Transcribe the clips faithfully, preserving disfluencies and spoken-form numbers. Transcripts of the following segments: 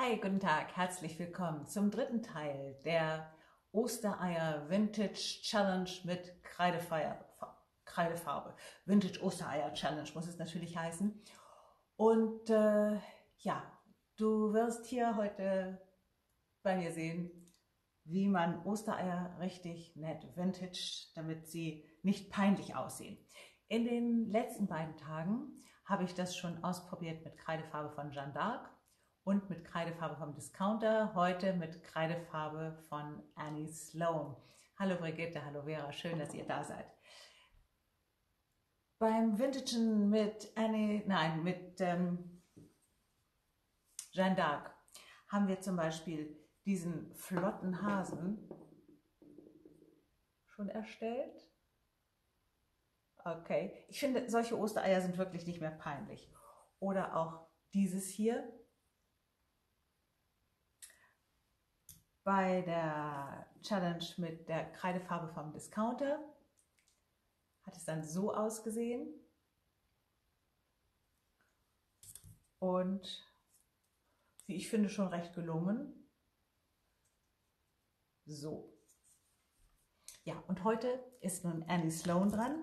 Hi, guten Tag, herzlich willkommen zum dritten Teil der Ostereier Vintage Challenge mit Kreidefarbe. Kreidefarbe. Vintage Ostereier Challenge muss es natürlich heißen. Und äh, ja, du wirst hier heute bei mir sehen, wie man Ostereier richtig nett vintage, damit sie nicht peinlich aussehen. In den letzten beiden Tagen habe ich das schon ausprobiert mit Kreidefarbe von Jeanne d'Arc und mit Kreidefarbe vom Discounter, heute mit Kreidefarbe von Annie Sloan. Hallo Brigitte, hallo Vera, schön, dass ihr da seid. Beim Vintagen mit Annie, nein, mit ähm, Jeanne d'Arc haben wir zum Beispiel diesen flotten Hasen schon erstellt. Okay, ich finde, solche Ostereier sind wirklich nicht mehr peinlich. Oder auch dieses hier. Bei der Challenge mit der Kreidefarbe vom Discounter hat es dann so ausgesehen. Und wie ich finde, schon recht gelungen. So. Ja, und heute ist nun Annie Sloan dran.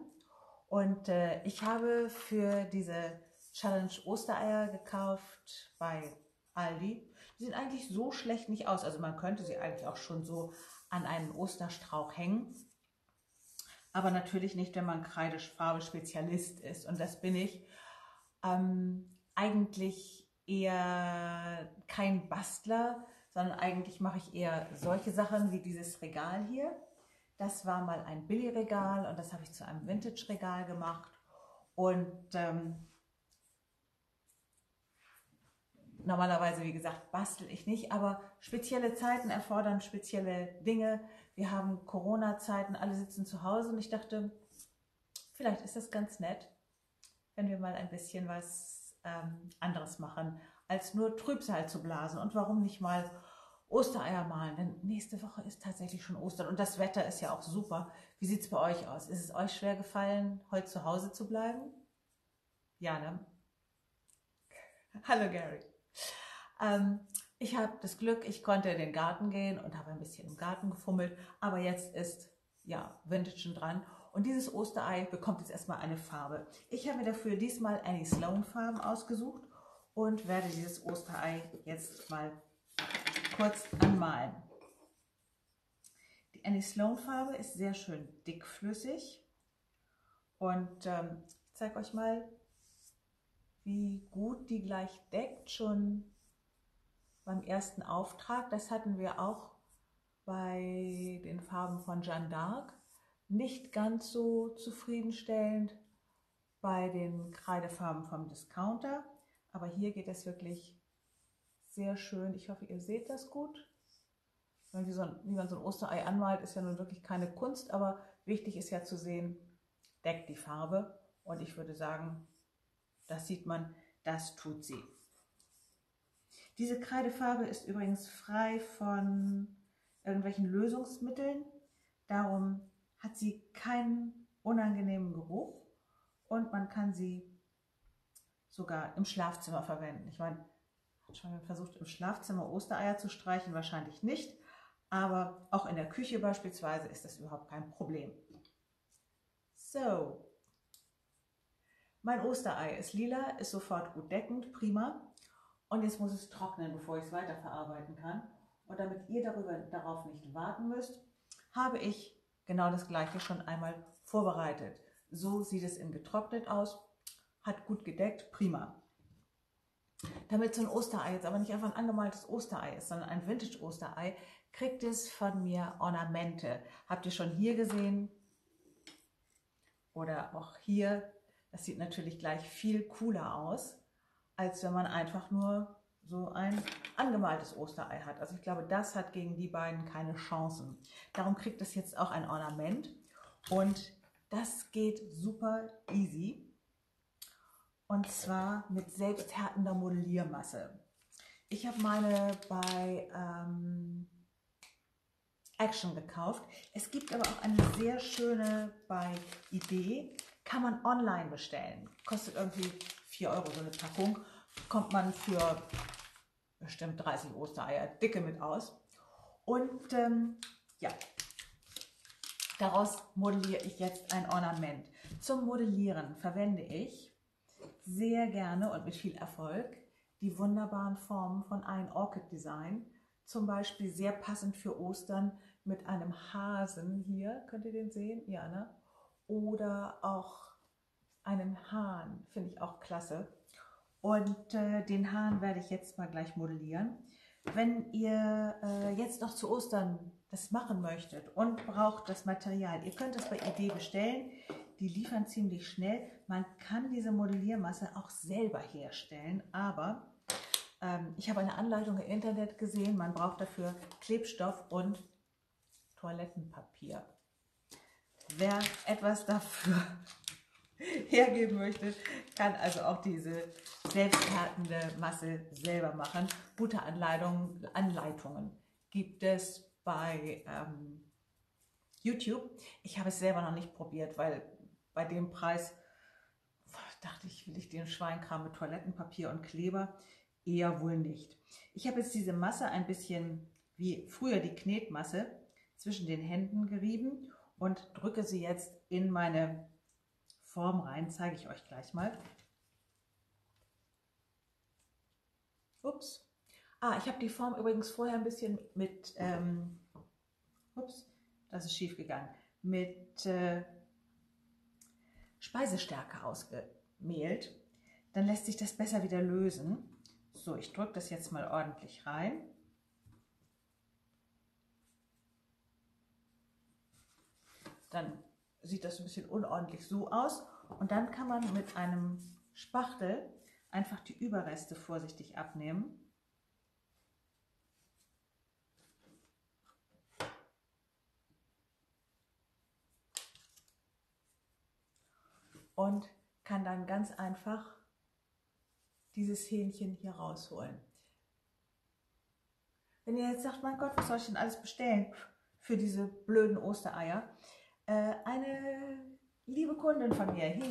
Und äh, ich habe für diese Challenge Ostereier gekauft bei Aldi. Die sehen eigentlich so schlecht nicht aus. Also man könnte sie eigentlich auch schon so an einen Osterstrauch hängen. Aber natürlich nicht, wenn man Kreidefarbe-Spezialist ist. Und das bin ich. Ähm, eigentlich eher kein Bastler, sondern eigentlich mache ich eher solche Sachen wie dieses Regal hier. Das war mal ein Billigregal und das habe ich zu einem Vintage-Regal gemacht. Und ähm, normalerweise, wie gesagt, bastel ich nicht, aber spezielle Zeiten erfordern spezielle Dinge. Wir haben Corona-Zeiten, alle sitzen zu Hause und ich dachte, vielleicht ist das ganz nett, wenn wir mal ein bisschen was ähm, anderes machen, als nur Trübsal zu blasen. Und warum nicht mal Ostereier malen, denn nächste Woche ist tatsächlich schon Ostern und das Wetter ist ja auch super. Wie sieht es bei euch aus? Ist es euch schwer gefallen, heute zu Hause zu bleiben? Ja, ne? Hallo Gary. Ähm, ich habe das Glück, ich konnte in den Garten gehen und habe ein bisschen im Garten gefummelt, aber jetzt ist ja Vintage dran und dieses Osterei bekommt jetzt erstmal eine Farbe. Ich habe mir dafür diesmal Annie Sloan Farben ausgesucht und werde dieses Osterei jetzt mal kurz anmalen. Die Annie Sloan Farbe ist sehr schön dickflüssig und ähm, ich zeige euch mal, wie gut die gleich deckt, schon beim ersten Auftrag. Das hatten wir auch bei den Farben von Jeanne d'Arc. Nicht ganz so zufriedenstellend bei den Kreidefarben vom Discounter, aber hier geht es wirklich sehr schön. Ich hoffe, ihr seht das gut. Wie, so ein, wie man so ein Osterei anmalt, ist ja nun wirklich keine Kunst, aber wichtig ist ja zu sehen, deckt die Farbe. Und ich würde sagen, das sieht man, das tut sie. Diese Kreidefarbe ist übrigens frei von irgendwelchen Lösungsmitteln. Darum hat sie keinen unangenehmen Geruch und man kann sie sogar im Schlafzimmer verwenden. Ich meine, schon mal versucht, im Schlafzimmer Ostereier zu streichen, wahrscheinlich nicht, aber auch in der Küche beispielsweise ist das überhaupt kein Problem. So, mein Osterei ist lila, ist sofort gut deckend, prima. Und jetzt muss es trocknen, bevor ich es weiterverarbeiten kann. Und damit ihr darüber, darauf nicht warten müsst, habe ich genau das gleiche schon einmal vorbereitet. So sieht es in getrocknet aus, hat gut gedeckt, prima. Damit so ein Osterei jetzt aber nicht einfach ein angemaltes Osterei ist, sondern ein Vintage-Osterei, kriegt es von mir Ornamente. Habt ihr schon hier gesehen oder auch hier. Das sieht natürlich gleich viel cooler aus, als wenn man einfach nur so ein angemaltes Osterei hat. Also ich glaube, das hat gegen die beiden keine Chancen. Darum kriegt es jetzt auch ein Ornament und das geht super easy. Und zwar mit selbsthärtender Modelliermasse. Ich habe meine bei ähm, Action gekauft. Es gibt aber auch eine sehr schöne bei Idee. Kann man online bestellen. Kostet irgendwie vier Euro so eine Packung. Kommt man für bestimmt dreißig Ostereier dicke mit aus. Und ähm, ja, daraus modelliere ich jetzt ein Ornament. Zum Modellieren verwende ich sehr gerne und mit viel Erfolg die wunderbaren Formen von Iron Orchid Design. Zum Beispiel sehr passend für Ostern mit einem Hasen hier, könnt ihr den sehen? Ja, ne? Oder auch einen Hahn, finde ich auch klasse. Und äh, den Hahn werde ich jetzt mal gleich modellieren. Wenn ihr äh, jetzt noch zu Ostern das machen möchtet und braucht das Material, ihr könnt es bei Idee bestellen. Die liefern ziemlich schnell. Man kann diese Modelliermasse auch selber herstellen, aber ähm, ich habe eine Anleitung im Internet gesehen. Man braucht dafür Klebstoff und Toilettenpapier. Wer etwas dafür hergeben möchte, kann also auch diese selbsthärtende Masse selber machen. Gute Anleitungen, Anleitungen gibt es bei ähm, YouTube. Ich habe es selber noch nicht probiert, weil bei dem Preis dachte ich, will ich den Schweinkram mit Toilettenpapier und Kleber? Eher wohl nicht. Ich habe jetzt diese Masse ein bisschen wie früher die Knetmasse zwischen den Händen gerieben und drücke sie jetzt in meine Form rein, zeige ich euch gleich mal. Ups. Ah, ich habe die Form übrigens vorher ein bisschen mit, ähm, ups, das ist schief gegangen, mit äh, Speisestärke ausgemehlt. Dann lässt sich das besser wieder lösen. So, ich drücke das jetzt mal ordentlich rein. Dann sieht das ein bisschen unordentlich so aus und dann kann man mit einem Spachtel einfach die Überreste vorsichtig abnehmen. Und kann dann ganz einfach dieses Hähnchen hier rausholen. Wenn ihr jetzt sagt, mein Gott, was soll ich denn alles bestellen für diese blöden Ostereier? Eine liebe Kundin von mir, Heli,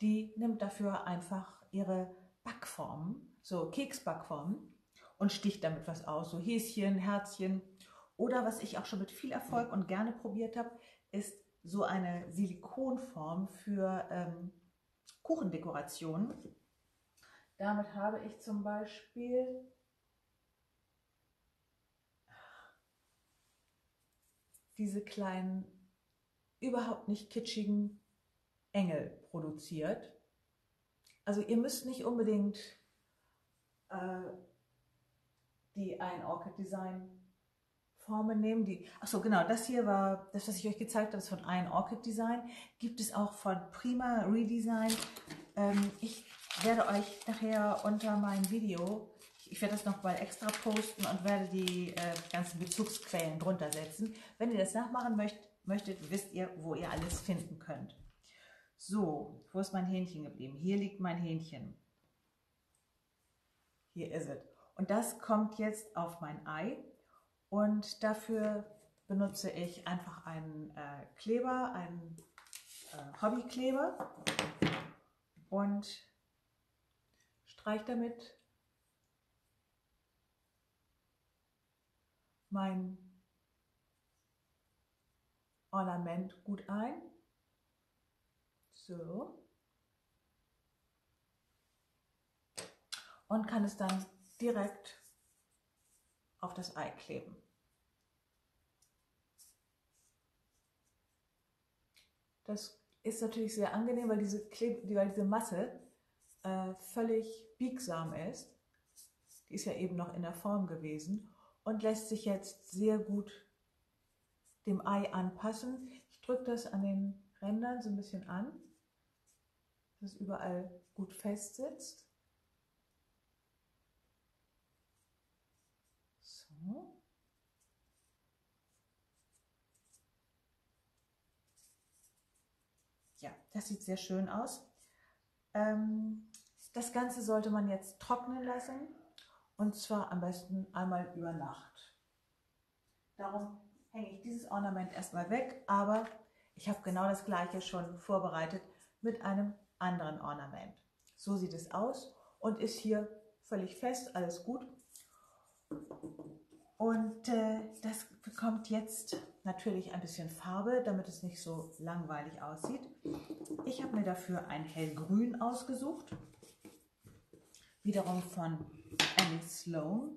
die nimmt dafür einfach ihre Backformen, so Keksbackformen, und sticht damit was aus, so Häschen, Herzchen. Oder was ich auch schon mit viel Erfolg und gerne probiert habe, ist so eine Silikonform für ähm, Kuchendekorationen. Damit habe ich zum Beispiel diese kleinen überhaupt nicht kitschigen Engel produziert. Also ihr müsst nicht unbedingt äh, die Iron Orchid Design Formen nehmen. Die, ach so, genau, das hier war das, was ich euch gezeigt habe, ist von Iron Orchid Design. Gibt es auch von Prima Redesign. Ähm, ich werde euch nachher unter meinem Video, ich werde das nochmal extra posten und werde die äh, ganzen Bezugsquellen drunter setzen. Wenn ihr das nachmachen möchtet, möchtet, wisst ihr, wo ihr alles finden könnt. So, wo ist mein Hähnchen geblieben? Hier liegt mein Hähnchen. Hier ist es. Und das kommt jetzt auf mein Ei. Und dafür benutze ich einfach einen äh, Kleber, einen äh, Hobbykleber und streiche damit mein Ornament gut ein. So. Und kann es dann direkt auf das Ei kleben. Das ist natürlich sehr angenehm, weil diese, Kleb weil diese Masse äh, völlig biegsam ist. Die ist ja eben noch in der Form gewesen und lässt sich jetzt sehr gut dem Ei anpassen. Ich drücke das an den Rändern so ein bisschen an, dass es überall gut fest sitzt. So. Ja, das sieht sehr schön aus. Ähm, das Ganze sollte man jetzt trocknen lassen und zwar am besten einmal über Nacht. Darum hänge ich dieses Ornament erstmal weg, aber ich habe genau das gleiche schon vorbereitet mit einem anderen Ornament. So sieht es aus und ist hier völlig fest, alles gut. Und äh, das bekommt jetzt natürlich ein bisschen Farbe, damit es nicht so langweilig aussieht. Ich habe mir dafür ein hellgrün ausgesucht, wiederum von Annie Sloan,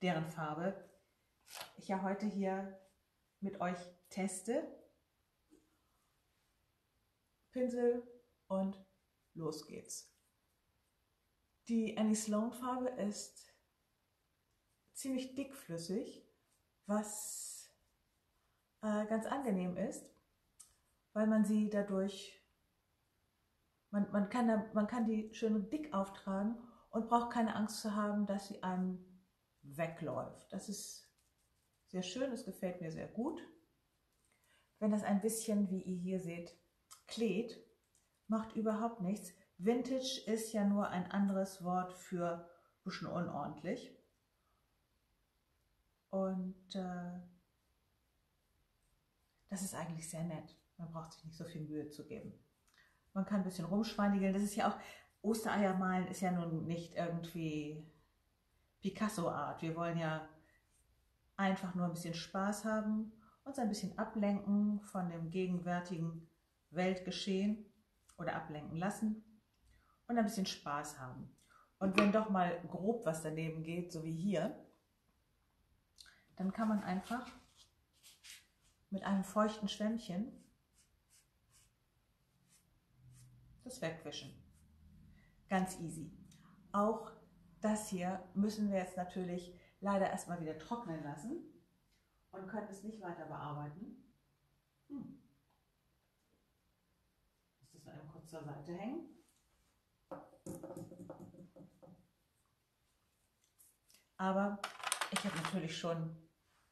deren Farbe ich ja heute hier mit euch teste. Pinsel und los geht's. Die Annie Sloan Farbe ist ziemlich dickflüssig, was äh, ganz angenehm ist, weil man sie dadurch, man, man, kann da, man kann die schön dick auftragen und braucht keine Angst zu haben, dass sie einem wegläuft. Das ist sehr schön, es gefällt mir sehr gut. Wenn das ein bisschen, wie ihr hier seht, klebt, macht überhaupt nichts. Vintage ist ja nur ein anderes Wort für ein bisschen unordentlich. Und äh, das ist eigentlich sehr nett. Man braucht sich nicht so viel Mühe zu geben. Man kann ein bisschen rumschweinigeln. Das ist ja auch, Ostereier malen ist ja nun nicht irgendwie Picasso-Art. Wir wollen ja einfach nur ein bisschen Spaß haben, uns ein bisschen ablenken von dem gegenwärtigen Weltgeschehen oder ablenken lassen und ein bisschen Spaß haben. Und wenn doch mal grob was daneben geht, so wie hier, dann kann man einfach mit einem feuchten Schwämmchen das wegwischen. Ganz easy. Auch das hier müssen wir jetzt natürlich leider erstmal wieder trocknen lassen und können es nicht weiter bearbeiten. Hm. Das mal kurz zur Seite hängen. Aber ich habe natürlich schon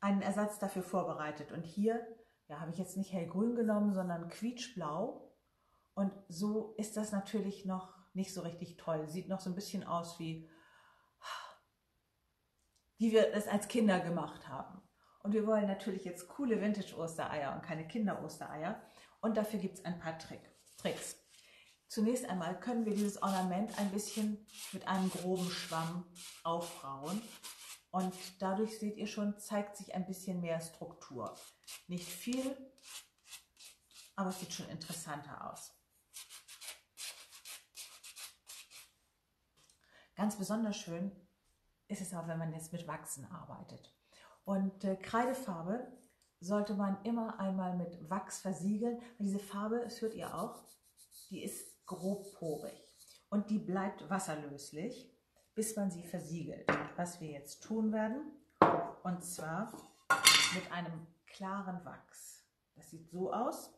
einen Ersatz dafür vorbereitet. Und hier, ja, habe ich jetzt nicht hellgrün genommen, sondern quietschblau. Und so ist das natürlich noch nicht so richtig toll. Sieht noch so ein bisschen aus, wie, wie wir es als Kinder gemacht haben. Und wir wollen natürlich jetzt coole Vintage-Ostereier und keine Kinder-Ostereier. Und dafür gibt es ein paar Tricks. Tricks. Zunächst einmal können wir dieses Ornament ein bisschen mit einem groben Schwamm aufrauen und dadurch, seht ihr schon, zeigt sich ein bisschen mehr Struktur. Nicht viel, aber es sieht schon interessanter aus. Ganz besonders schön ist es auch, wenn man jetzt mit Wachsen arbeitet. Und äh, Kreidefarbe sollte man immer einmal mit Wachs versiegeln. Und diese Farbe, das hört ihr auch, die ist grobporig und die bleibt wasserlöslich, bis man sie versiegelt. Was wir jetzt tun werden, und zwar mit einem klaren Wachs. Das sieht so aus.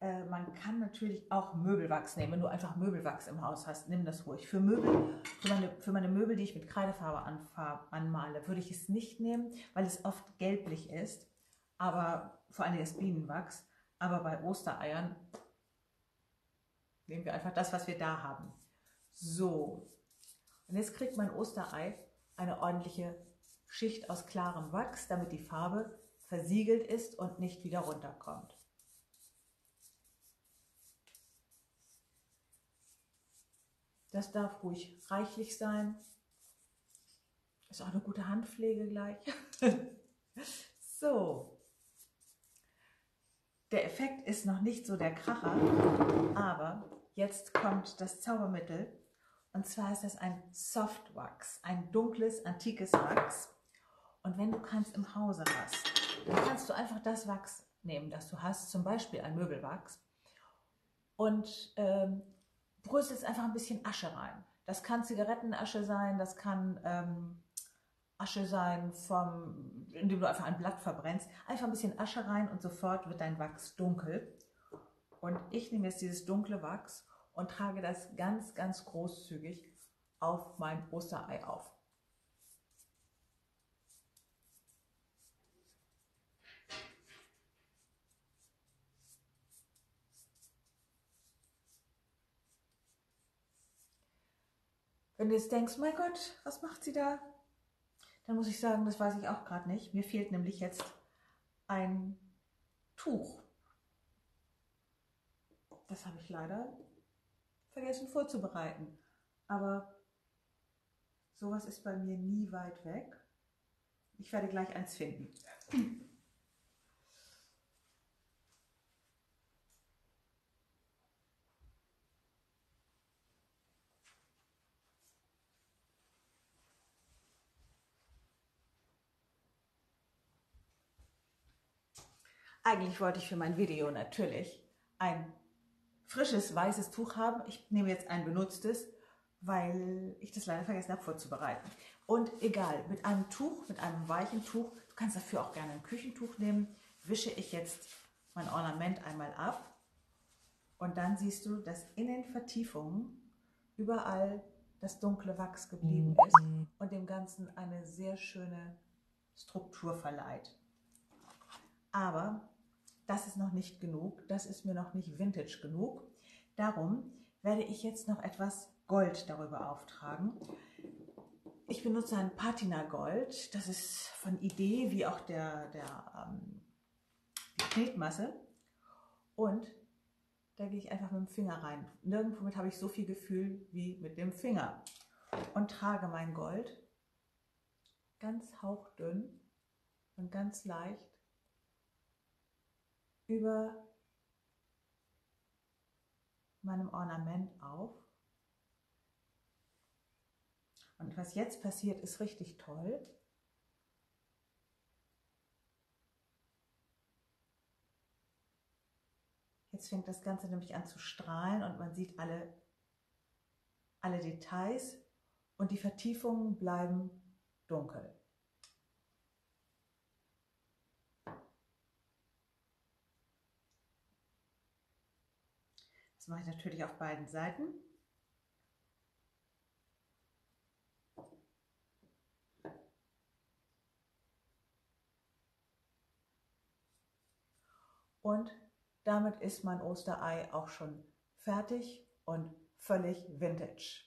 Äh, man kann natürlich auch Möbelwachs nehmen, wenn du einfach Möbelwachs im Haus hast, nimm das ruhig. Für Möbel, für meine, für meine Möbel, die ich mit Kreidefarbe anfarbe, anmale, würde ich es nicht nehmen, weil es oft gelblich ist, aber vor allem das Bienenwachs. Aber bei Ostereiern nehmen wir einfach das, was wir da haben. So, und jetzt kriegt mein Osterei eine ordentliche Schicht aus klarem Wachs, damit die Farbe versiegelt ist und nicht wieder runterkommt. Das darf ruhig reichlich sein. Ist auch eine gute Handpflege gleich. So. Der Effekt ist noch nicht so der Kracher, aber jetzt kommt das Zaubermittel. Und zwar ist das ein Softwachs, ein dunkles, antikes Wachs. Und wenn du keins im Hause hast, dann kannst du einfach das Wachs nehmen, das du hast, zum Beispiel ein Möbelwachs, und ähm, bröselst einfach ein bisschen Asche rein. Das kann Zigarettenasche sein, das kann ähm, Asche sein, vom, indem du einfach ein Blatt verbrennst. Einfach ein bisschen Asche rein und sofort wird dein Wachs dunkel. Und ich nehme jetzt dieses dunkle Wachs und trage das ganz, ganz großzügig auf mein Osterei auf. Wenn du jetzt denkst, mein Gott, was macht sie da? Dann muss ich sagen, das weiß ich auch gerade nicht. Mir fehlt nämlich jetzt ein Tuch. Das habe ich leider vergessen vorzubereiten. Aber Sowas ist bei mir nie weit weg. Ich werde gleich eins finden. Eigentlich wollte ich für mein Video natürlich ein frisches, weißes Tuch haben. Ich nehme jetzt ein benutztes, weil ich das leider vergessen habe vorzubereiten. Und egal, mit einem Tuch, mit einem weichen Tuch, du kannst dafür auch gerne ein Küchentuch nehmen, wische ich jetzt mein Ornament einmal ab. Und dann siehst du, dass in den Vertiefungen überall das dunkle Wachs geblieben ist und dem Ganzen eine sehr schöne Struktur verleiht. Aber das ist noch nicht genug, das ist mir noch nicht vintage genug. Darum werde ich jetzt noch etwas Gold darüber auftragen. Ich benutze ein Patina Gold, das ist von Idee, wie auch der, der, ähm, die Knetmasse. Und da gehe ich einfach mit dem Finger rein. Nirgendwo mit habe ich so viel Gefühl wie mit dem Finger. Und trage mein Gold ganz hauchdünn und ganz leicht über meinem Ornament auf. Und was jetzt passiert, ist richtig toll. Jetzt fängt das Ganze nämlich an zu strahlen und man sieht alle, alle Details und die Vertiefungen bleiben dunkel. Das mache ich natürlich auf beiden Seiten. Und damit ist mein Osterei auch schon fertig und völlig vintage.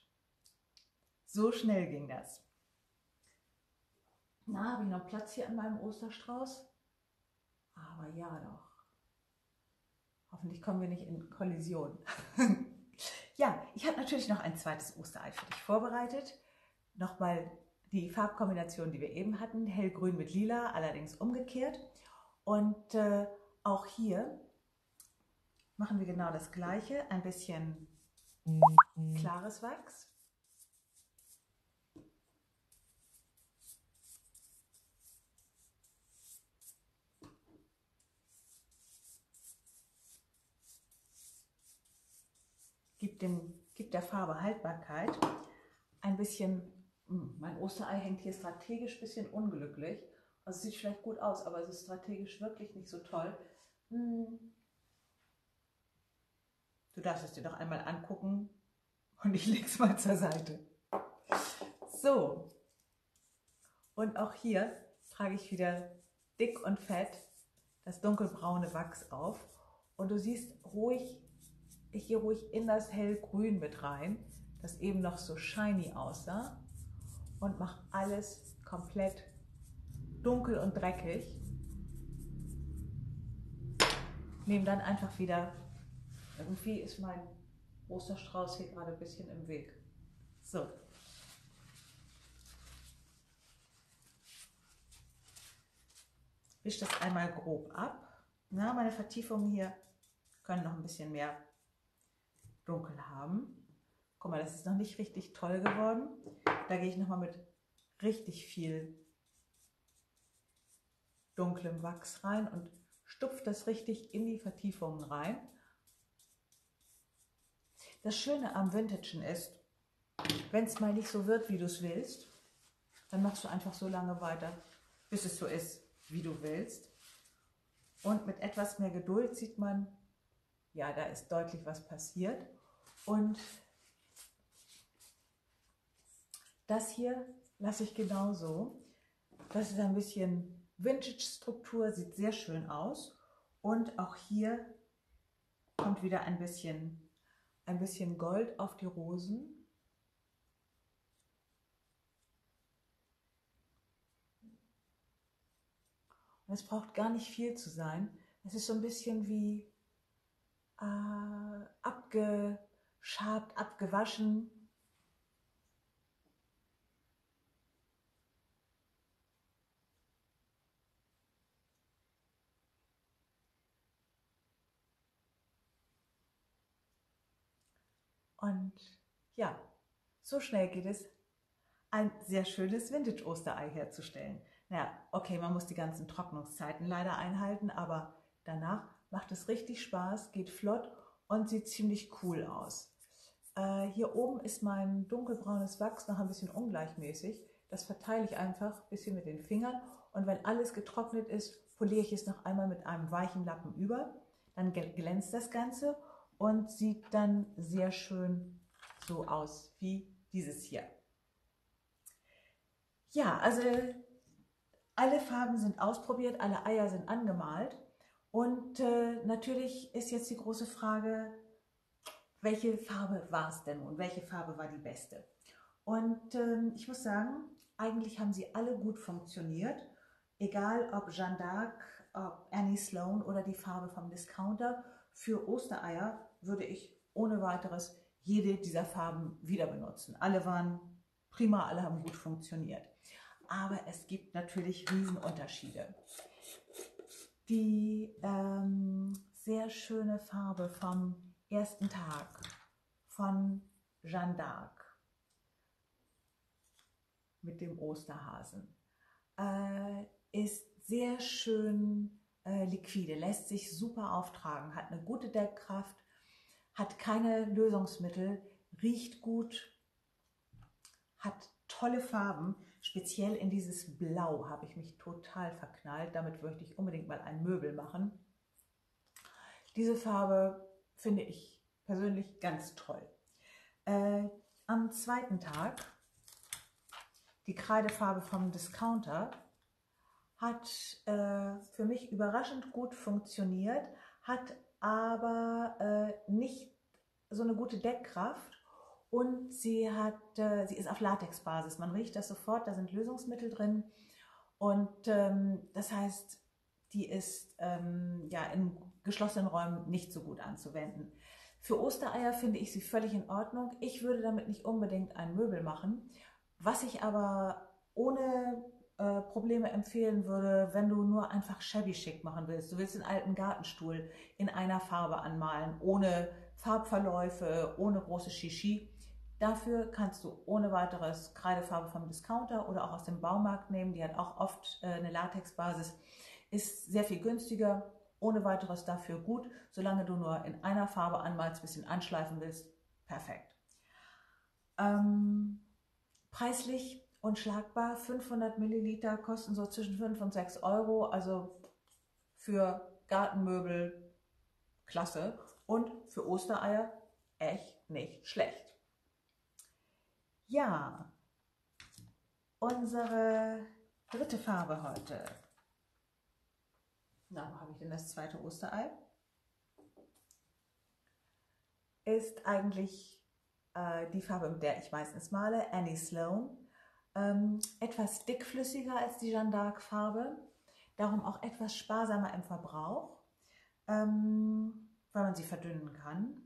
So schnell ging das. Na, habe ich noch Platz hier an meinem Osterstrauß? Aber ja doch. Hoffentlich kommen wir nicht in Kollision. Ja, ich habe natürlich noch ein zweites Osterei für dich vorbereitet. Nochmal die Farbkombination, die wir eben hatten. Hellgrün mit Lila, allerdings umgekehrt. Und äh, auch hier machen wir genau das Gleiche. Ein bisschen klares Wachs. Gibt, dem, gibt der Farbe Haltbarkeit. Ein bisschen, mein Osterei hängt hier strategisch ein bisschen unglücklich. Also es sieht vielleicht gut aus, aber es ist strategisch wirklich nicht so toll. Du darfst es dir doch einmal angucken und ich lege es mal zur Seite. So, und auch hier trage ich wieder dick und fett das dunkelbraune Wachs auf und du siehst ruhig, ich gehe ruhig in das Hellgrün mit rein, das eben noch so shiny aussah, und mache alles komplett dunkel und dreckig. Nehme dann einfach wieder, irgendwie ist mein Osterstrauß hier gerade ein bisschen im Weg. So. Wisch das einmal grob ab. Na, meine Vertiefungen hier können noch ein bisschen mehr dunkel haben. Guck mal, das ist noch nicht richtig toll geworden. Da gehe ich nochmal mit richtig viel dunklem Wachs rein und stupfe das richtig in die Vertiefungen rein. Das Schöne am Vintagen ist, wenn es mal nicht so wird, wie du es willst, dann machst du einfach so lange weiter, bis es so ist, wie du willst. Und mit etwas mehr Geduld sieht man, ja, da ist deutlich was passiert. Und das hier lasse ich genauso. Das ist ein bisschen Vintage-Struktur, sieht sehr schön aus. Und auch hier kommt wieder ein bisschen, ein bisschen Gold auf die Rosen. Und es braucht gar nicht viel zu sein. Es ist so ein bisschen wie äh, abgeschabt, abgewaschen. Und ja, so schnell geht es, ein sehr schönes Vintage-Osterei herzustellen. Naja, okay, man muss die ganzen Trocknungszeiten leider einhalten, aber danach macht es richtig Spaß, geht flott und sieht ziemlich cool aus. Äh, hier oben ist mein dunkelbraunes Wachs noch ein bisschen ungleichmäßig. Das verteile ich einfach ein bisschen mit den Fingern und wenn alles getrocknet ist, poliere ich es noch einmal mit einem weichen Lappen über. Dann glänzt das Ganze und sieht dann sehr schön so aus wie dieses hier. Ja, also alle Farben sind ausprobiert, alle Eier sind angemalt und äh, natürlich ist jetzt die große Frage, welche Farbe war es denn und welche Farbe war die beste? Und äh, ich muss sagen, eigentlich haben sie alle gut funktioniert, egal ob Jeanne d'Arc, ob Annie Sloan oder die Farbe vom Discounter. Für Ostereier würde ich ohne weiteres jede dieser Farben wieder benutzen. Alle waren prima, alle haben gut funktioniert. Aber es gibt natürlich Riesenunterschiede. Die ähm, sehr schöne Farbe vom ersten Tag von Jeanne d'Arc mit dem Osterhasen äh, ist sehr schön äh, liquide, lässt sich super auftragen, hat eine gute Deckkraft, hat keine Lösungsmittel, riecht gut, hat tolle Farben, speziell in dieses Blau habe ich mich total verknallt, damit möchte ich unbedingt mal ein Möbel machen. Diese Farbe finde ich persönlich ganz toll. Äh, am zweiten Tag, die Kreidefarbe vom Discounter, hat äh, für mich überraschend gut funktioniert, hat aber äh, nicht so eine gute Deckkraft und sie, hat, äh, sie ist auf Latexbasis. Man riecht das sofort, da sind Lösungsmittel drin und ähm, das heißt, die ist ähm, ja, in geschlossenen Räumen nicht so gut anzuwenden. Für Ostereier finde ich sie völlig in Ordnung. Ich würde damit nicht unbedingt ein Möbel machen. Was ich aber ohne äh, Probleme empfehlen würde, wenn du nur einfach shabby schick machen willst, du willst den alten Gartenstuhl in einer Farbe anmalen, ohne Farbverläufe, ohne große Shishi, dafür kannst du ohne weiteres Kreidefarbe vom Discounter oder auch aus dem Baumarkt nehmen, die hat auch oft äh, eine Latexbasis, ist sehr viel günstiger, ohne weiteres dafür gut, solange du nur in einer Farbe anmalst, ein bisschen anschleifen willst, perfekt. Ähm, Preislich unschlagbar, fünfhundert Milliliter kosten so zwischen fünf und sechs Euro, also für Gartenmöbel klasse und für Ostereier echt nicht schlecht. Ja, unsere dritte Farbe heute. Na, wo habe ich denn das zweite Osterei? Ist eigentlich die Farbe, mit der ich meistens male, Annie Sloan. Ähm, etwas dickflüssiger als die Jeanne d'Arc Farbe, darum auch etwas sparsamer im Verbrauch, ähm, weil man sie verdünnen kann.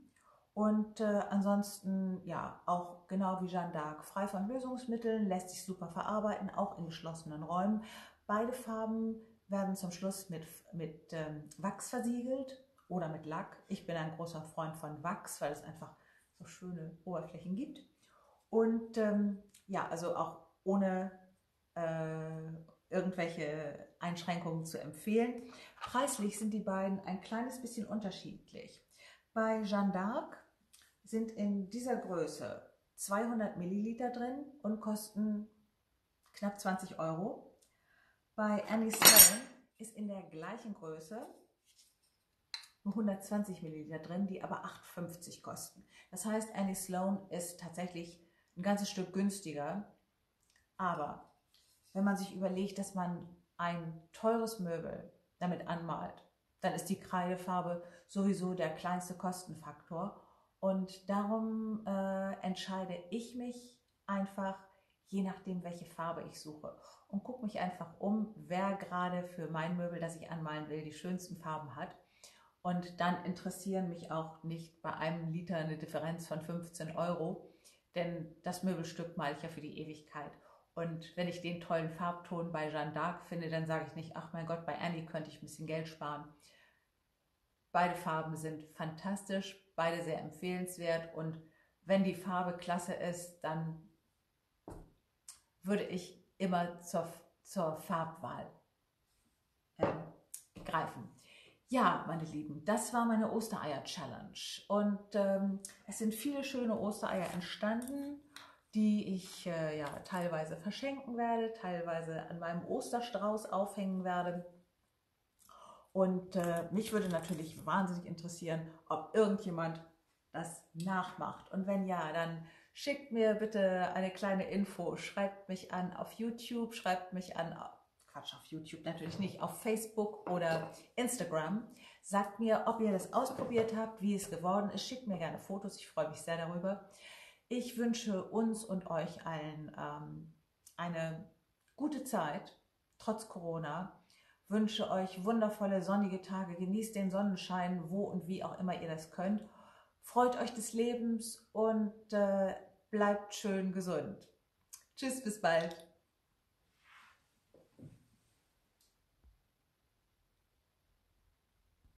Und äh, ansonsten, ja, auch genau wie Jeanne d'Arc, frei von Lösungsmitteln, lässt sich super verarbeiten, auch in geschlossenen Räumen. Beide Farben werden zum Schluss mit, mit ähm, Wachs versiegelt oder mit Lack. Ich bin ein großer Freund von Wachs, weil es einfach schöne Oberflächen gibt und ähm, ja, also auch ohne äh, irgendwelche Einschränkungen zu empfehlen. Preislich sind die beiden ein kleines bisschen unterschiedlich. Bei Jeanne d'Arc sind in dieser Größe zweihundert Milliliter drin und kosten knapp zwanzig Euro. Bei Annie Sloan ist in der gleichen Größe nur hundertzwanzig Milliliter drin, die aber acht fünfzig kosten. Das heißt, Annie Sloan ist tatsächlich ein ganzes Stück günstiger. Aber wenn man sich überlegt, dass man ein teures Möbel damit anmalt, dann ist die Kreidefarbe sowieso der kleinste Kostenfaktor. Und darum äh, entscheide ich mich einfach, je nachdem, welche Farbe ich suche. Und gucke mich einfach um, wer gerade für mein Möbel, das ich anmalen will, die schönsten Farben hat. Und dann interessieren mich auch nicht bei einem Liter eine Differenz von fünfzehn Euro, denn das Möbelstück male ich ja für die Ewigkeit. Und wenn ich den tollen Farbton bei Jeanne d'Arc finde, dann sage ich nicht, ach mein Gott, bei Annie könnte ich ein bisschen Geld sparen. Beide Farben sind fantastisch, beide sehr empfehlenswert und wenn die Farbe klasse ist, dann würde ich immer zur, zur Farbwahl äh, greifen. Ja, meine Lieben, das war meine Ostereier-Challenge und ähm, es sind viele schöne Ostereier entstanden, die ich äh, ja, teilweise verschenken werde, teilweise an meinem Osterstrauß aufhängen werde. Und äh, mich würde natürlich wahnsinnig interessieren, ob irgendjemand das nachmacht. Und wenn ja, dann schickt mir bitte eine kleine Info. Schreibt mich an auf YouTube, schreibt mich an, Quatsch, auf YouTube natürlich nicht, auf Facebook oder Instagram. Sagt mir, ob ihr das ausprobiert habt, wie es geworden ist. Schickt mir gerne Fotos, ich freue mich sehr darüber. Ich wünsche uns und euch allen ähm, eine gute Zeit, trotz Corona. Wünsche euch wundervolle sonnige Tage, genießt den Sonnenschein, wo und wie auch immer ihr das könnt. Freut euch des Lebens und äh, bleibt schön gesund. Tschüss, bis bald.